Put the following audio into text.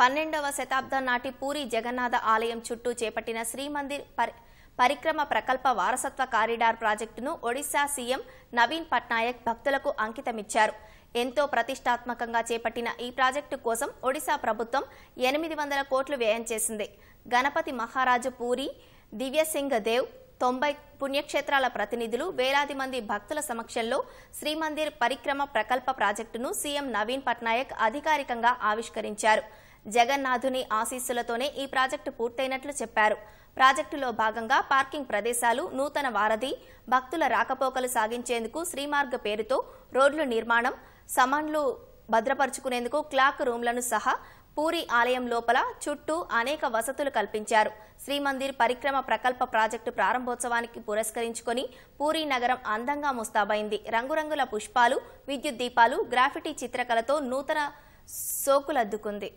12వ శతాబ్దం నాటి పూరి జగన్నాథ ఆలయం చుట్టూ చేపట్టిన శ్రీమందిర్ పరిక్రమ ప్రకల్ప వారసత్వ కారిడార్ ప్రాజెక్టును ఒడిశా సీఎం నవీన్ పట్నాయక్ భక్తులకు అంకితమిచ్చారు। ఎంతో ప్రతిష్టాత్మకంగా చేపట్టిన ఈ ప్రాజెక్టు కోసం ఒడిశా ప్రభుత్వం 800 కోట్లు వ్యయం చేసింది। గణపతి మహారాజు పూరి, దివ్య సింగ్ దేవ్ 90 పుణ్యక్షేత్రాల ప్రతినిధులు వేలాది మంది భక్తుల సమక్షంలో శ్రీమందిర్ పరిక్రమ ప్రకల్ప ప్రాజెక్టును సీఎం నవీన్ పట్నాయక్ అధికారికంగా ఆవిష్కరించారు। జగన్నాథుని ఆశీస్సులతోనే ఈ ప్రాజెక్టు పూర్తైనట్లు చెప్పారు। ప్రాజెక్టులో భాగంగా పార్కింగ్ ప్రదేశాలు, నూతన వారధి, భక్తుల రాకపోకలు సాగించేందుకు శ్రీమార్గ పేరుతో రోడ్ల నిర్మాణం, సామాన్లు భద్రపరుచుకునేందుకు క్లాక్ రూమ్లను సహా పూరి ఆలయం లోపల చుట్టూ అనేక వసతులు కల్పించారు। శ్రీమందిర్ పరిక్రమ ప్రకల్ప ప్రాజెక్టు ప్రారంభోత్సవానికి పురస్కరించుకొని పూరి నగరం అందంగా ముస్తాబైంది। రంగురంగుల పుష్పాలు, విద్యుత్ దీపాలు, గ్రాఫిటీ చిత్రకళతో నూతన సోకులద్దుకుంది।